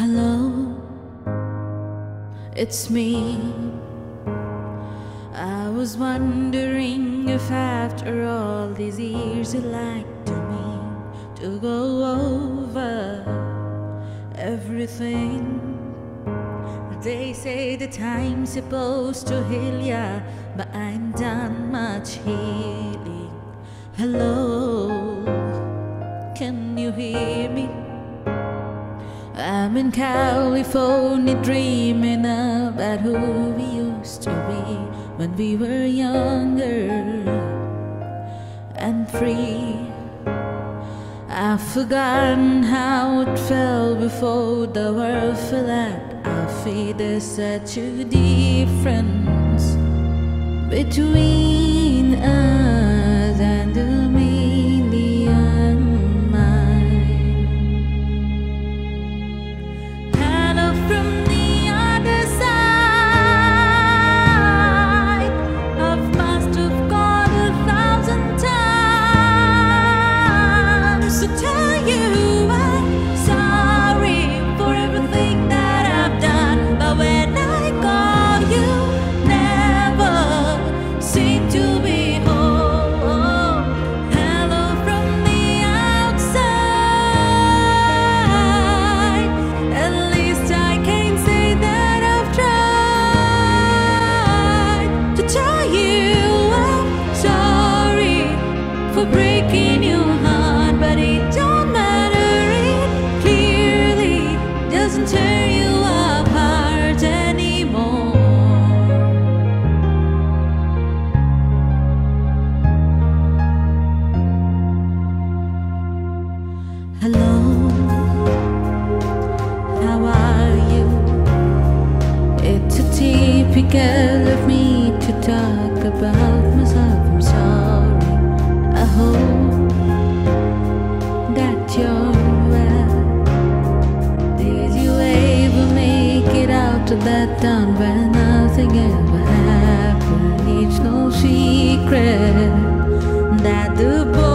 Hello, it's me. I was wondering if after all these years you'd like to meet, to go over everything. They say the time's supposed to heal ya, but I'm done much healing. Hello, can you hear me? I'm in California dreaming about who we used to be when we were younger and free. I've forgotten how it felt before the world fell at our feet. There's such a difference between us and a million miles. Kind of from the other side. Typical of me to talk about myself. I'm sorry. I hope that you're well. Did you ever make it out of that town where nothing ever happened? It's no secret that the boy